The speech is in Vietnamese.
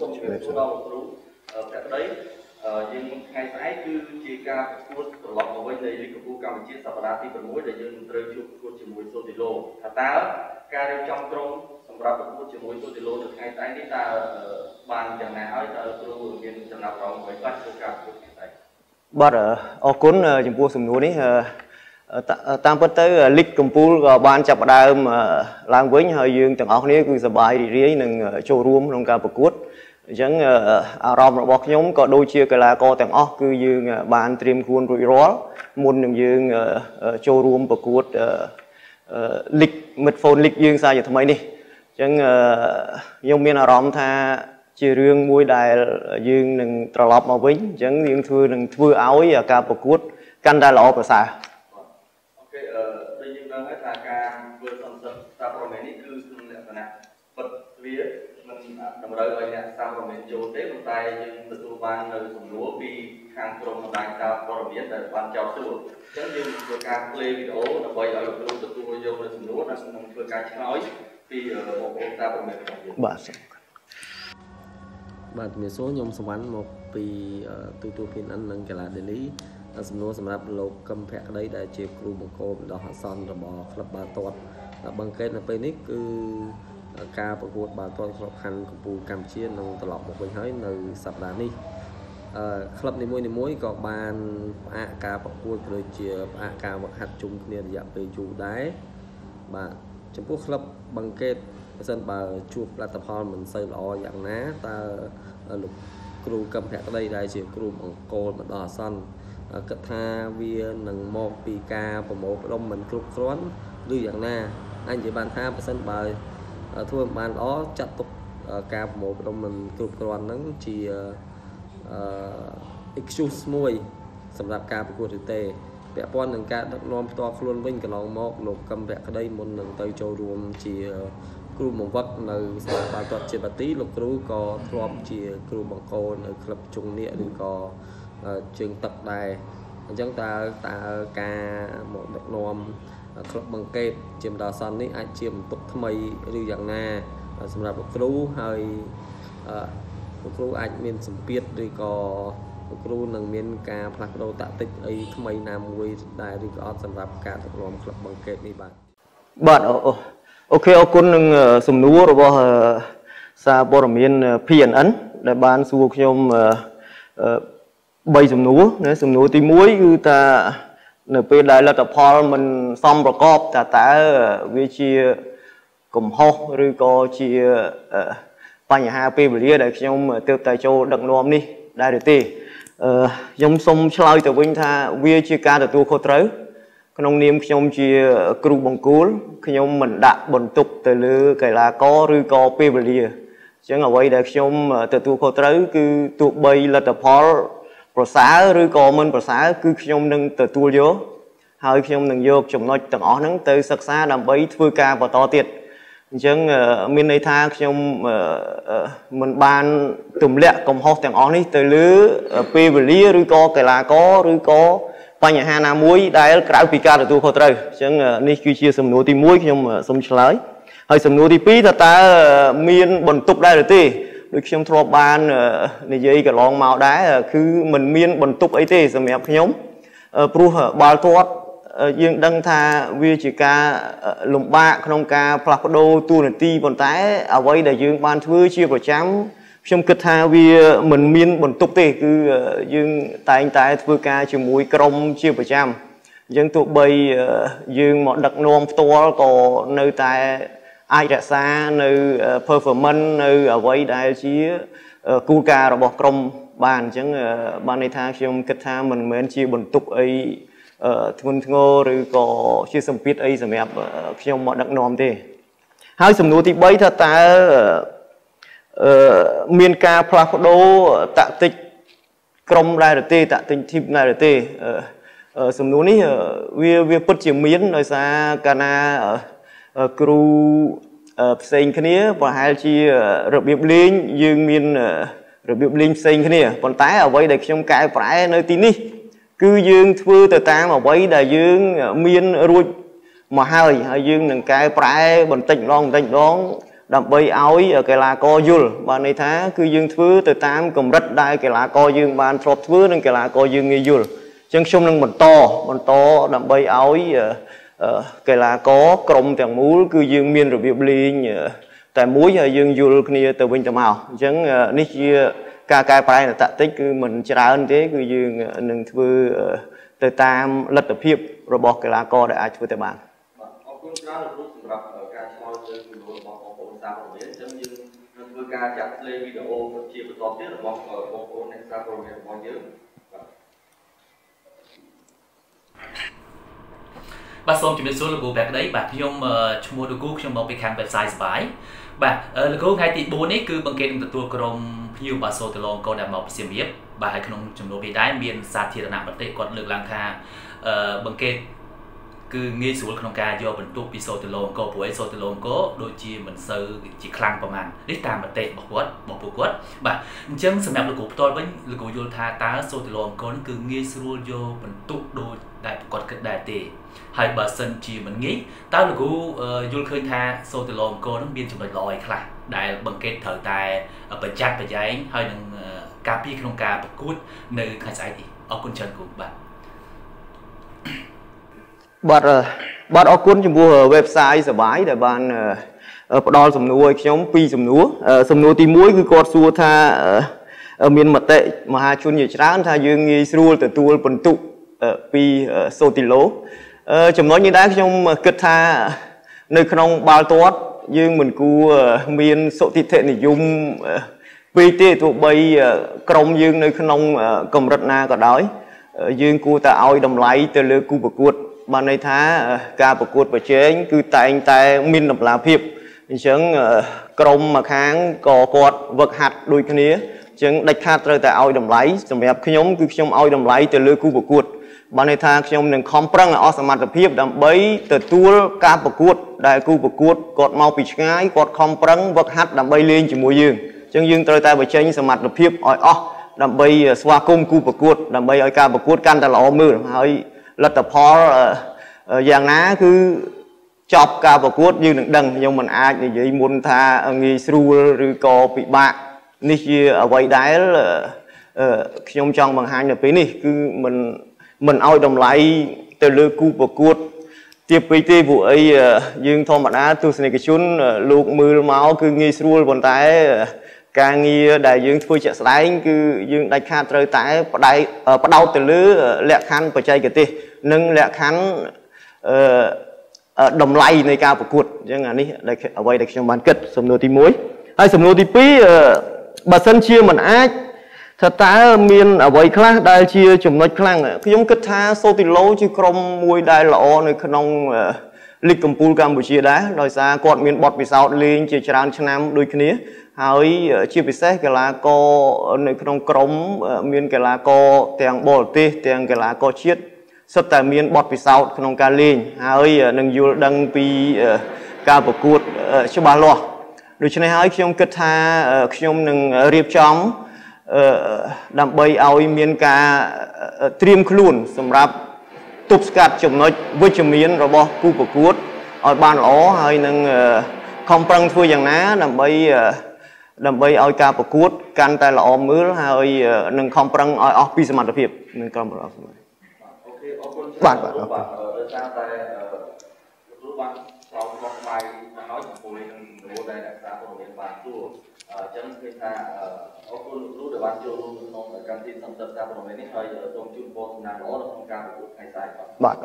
trong việc số đo một rú tại đấy nhưng ngày sáng cứ chia ca cuốn của lọ của bên này đi của cô cầm chia sẻ và thì phần mũi để dân rơi chụp cuốn chỉ mũi số tỷ lô thà ta ca đều trong trong xong ra một cuốn chỉ mũi số tỷ lô được ngày sáng đi ta bàn chẳng nào ấy ta tôi vừa viên chẳng nào đó mới bắt được cả cuốn ngày sáng bắt ở ở cuốn chỉ mua sùng núi đấy tam bất tới lịch cầm pul và ban chập đào mà làm với hơi dương từng học này cứ sờ bài đi riêng đừng trôi ruộng trong cả bậc cốt chẳng ròm bọc nhóm có đôi chia cái là co từng học cứ dương ban tiêm khuôn rủi rót muốn đừng dương trôi ruộng bậc cốt lịch mật phồn lịch dương sai giờ thay đi chẳng nhóm miền ròm tha chia riêng môi đài dương đừng trà lọp mà với chẳng dương thưa đừng thưa áo ấy cả bậc cốt căn đa lọp ở xa rồi nè sao còn mình chốt đấy một tay nhưng từ tu ban rồi sủng lúa vì hàng trồng một tay sao còn biết là ban chào sủa chứ nhưng vừa cá play video là vậy ở luôn từ tu vô rồi sủng lúa là vừa cá chém nói vì ở một ông ta còn mình bạn miền số nhom sầm bắn một vì tôi tu phiên anh nâng cái là để lý sủng lúa sầm đáp lộc cầm phẹt đấy đại chiều kêu một cô đào hạt son rồi bỏ club ba toát bằng cái là penic cứ ca bậc vượt bà toàn sọp khăn của bù cam chia nông tọt một bên hái nơi sập đá ní club này mối có bàn ạ ca bậc vượt rồi chia ạ ca bậc hạt chung liền dạng về chủ đáy và trong quốc club bằng kết dân bà chuột là tập hòn mình xây lò dạng ná ta lục kêu cầm hạt ở đây đại chỉ kêu bằng cồn mà đỏ xanh cất tha viên nâng một pì ca và một đông mình kêu rón lưu dạng na anh chỉ bàn tha sân bà thôi mà nó chặt tục ca một trong mình cực toàn nắng chỉ excuse môi sầm đạp ca của tê vẽ con đừng ca đập non to luôn vinh cái lòng mọc lột cầm vẽ ở đây một lần tây châu ruộng chỉ kêu một vật là bà tuật trên bà tí lục kêu có thom chỉ kêu bằng cô ở club trung địa đừng có trường tập đài chúng ta ta ca một đập non club bằng kẹp chiếm đào săn đấy anh chiếm tục thay lưu dạng na sầm đạp kêu hơi kêu anh miền sầm piết rồi có kêu nằng miền cà phật đầu tạ tịch ấy thay nam quê đại rồi có sầm đạp cả tập lom club bằng kẹp này bạn bạn ok ông con nằng sầm núi rồi bao xa bờ miền phiền ấn để ban suộc nhom bay sầm núi nữa sầm núi tí muối ư ta nửa pê đại là tập hòn mình xong rồi cọp ta tá vi chia cùng hô rồi co chia ba nhà hai pê bìa để trong tiêu tài châu đặng nôm đi đại được tì trong sông sôi từ bên tha vi chia ca từ tu khâu tới trong niệm trong chia kêu bằng cúl trong mình đã bận tục từ lứa cái là có rồi co pê bìa chẳng ở đây để trong từ tu khâu tới cứ tụ bay là tập hònประสาหรือก่อมันประสาคือขยมนึงตัวตัวเยอะหายขยมนึงเยอะจมน้อยต่างอ๋อนั่งเตยศึกษาดำไปทุกการประต่อติดจังมีในทางขยมมันบานตุ่มเละกลมหอกต่างอ๋อนี่เตยลื้อเปรี้ยวลื้อหรือก่อเกล้าก่อหรือก่อไปอย่างฮานามุ้ยได้กระเอาปีกาตัวเขาเตยจังนี่คือเชื่อสมโนตีมุ้ยขยมสมเฉลยหายสมโนตีปีตาตามีนบนตุกได้หรือตีđược xem thua ban này dây cái lon màu đá cứ mình miên bẩn tục ấy thế xem ép nhóm pru ba thoát riêng đăng tha vi chỉ ca lồng ba không ca plak đô tu nền ti bẩn tái ở đây để riêng ban thứ chia vào chám xem kịch tha vi mình miên bẩn tục thế cứ riêng tài tài vừa ca chỉ mũi crom chia vào chám riêng tụ bay riêng mọi đặc nom to có nơi tài ai đã xa nơi performance nơi ở vậy đại chỉ cu ca rồi bỏ công bàn chẳng ban này tha khi ông kết tha mình mới chia bẩn tục ấy thôn ngô rồi có chia sầm pít ấy rồi mẹp khi ông mọi đặng nòm thế hai sầm núi thì bấy thật ta miền ca plak đô tạ tịch công ra được tê tạ tịch thím ra được tê sầm núi này về bớt chiếm miến nơi xa cana kêu xây cái này và hai chi rồi biệp linh dương miền rồi biệp linh xây cái này còn tái ở vậy để trong cái phải nơi tí ní cứ dương thưa từ ta mà vậy là dương miền ruột mà hai dương đằng cái phải bẩn tịnh long tịnh đón đập bay áo cái là co dul và này thế cứ dương thứ từ tam cùng rất đại cái là co dương ban thọp thứ nên cái là co dương nghi dul chân sông nâng một to đập bay áo cái là có cồng tiền múa cứ dương miên rồi biệp ly tại múa giờ dương dul kia từ bên tầm màu chân nít cái bài là tạ tích cứ mình trả ơn thế cứ dương nâng thứ từ tam lật tập hiệp rồi bỏ cái là co để ai thứ tại bạn bà xong chuẩn bị số logo bạc đấy bà nhôm chung mua đồ cũ trong một cái hàng website bài bà logo hai tỷ bốn ấy cứ bằng cái đồng tiền của nhiều bà số từ long còn đảm bảo sự nghiệp bà hãy không chung đồ bị đái miền xa thiệt là bật đấy còn lực lang kha bằng cái cứ nghe số khán giả do mình tụp episode từ lâu có buổi episode từ lâu có đôi khi mình sơ chỉ khăn của mình để tạm một tệ bỏ quất và chân xem em được của tôi với lực của Yolta ta số từ lâu có cứ nghe số do mình tụp đôi đại quật cái đại tệ hai bà sân chỉ mình nghĩ ta được của Yolta số từ lâu có nó biên chụp lại lòi khá đại bằng kết thở tài ở bên chat bên trái hơi đừng cà phê khán giả bật cút nơi khai sai thì ở con chân của bạn bạn ở cuốn mua website sờ bái để bạn đo sầm núi giống pi sầm núi tí muối cứ cột xua tha ở miền mặt tệ mà hai chun nhiều trán tha dương nghi xua từ tuôn bẩn tụ pi sô tì lố chấm nói như đã trong kết tha nơi trong bao toát dương mình cu miền sô tì thệ này dùng pi tê tụ bay còng dương nơi trong cầm rất na cả đói dương cu ta ao đồng lấy từ lưỡi cu bạc cuột bà này thá ca bạc cuột bạc chế cứ tại anh ta minh đập lá phiệp chẳng crom mà kháng cò cọt vật hạt đôi cái nía chẳng đạch hạt rồi ta ao đồng lấy chẳng đẹp khi nhóm cứ trong ao đồng lấy từ lưỡi cu bạc cuột bà này thá khi nhóm đừng khom prăng ở sầm mặt phiệp đầm bấy từ tua ca bạc cuột đại cu bạc cuột cọt mau bị ngái cọt khom prăng vật hạt đầm bay lên chỉ mua dương chẳng dương rồi ta bạc chế sầm mặt phiệp ỏi o đầm bay xoa cung cu bạc cuột đầm bay ở ca bạc cuột can ta lò mưa hơi lật tập phó dạng ná cứ chọc ca bạc cuột như đằng nhưng mình ai như vậy muốn tha nghi sưu rồi có bị bạc ní ở vậy đáy là trong trong bằng hai nhập phí này cứ mình ao đồng lại từ lưỡi cu bạc cuột tiếp với cái vụ ấy dương thọ mặt á tôi xin cái chốn luộc mưa máu cứ nghi sưu còn tái càng như đại dương phơi chợ sấy cứ dương đại khăn trời tại bắt đầu từ lứa lẹ khăn phải chạy cái tê nâng lẹ khăn đồng lầy này cao của cuột chứ ngà ní đại ở đây đại trong bán kết sầm nô tí muối hay sầm nô tí pí bà sân chia mình ác thật ta miền ở đây khác đại chia chủng nói khác là cái giống kết tha sâu thì lâu chứ không mùi đại lọ này không lịch cầm pul Campuchia đá đòi xa còn miền bọt vì sao lên chỉ tràn chân nam đôi kia hỏi chia bị xét cái lá co nơi trong cống miền cái lá co tiền bò tê tiền cái lá co chiết xuất tại miền bọt vì sao trong ca lên hỏi nâng du đăng pi ca bạc cuột cho bà lo đối với này hỏi khi ông kết tha khi ông nâng riệp chóng đam bay ao miền ca triêm khluôn sầm rạp tụt cát chấm nói với chấm miền rồi bò cu bạc cuột ở ban ló hỏi nâng không prăng thui rằng ná đầm bay ao ca bạc cuột can tai lọ mướn hơi nâng không prăng ao pi sầm mặt phiệp nâng cầm rồi bạn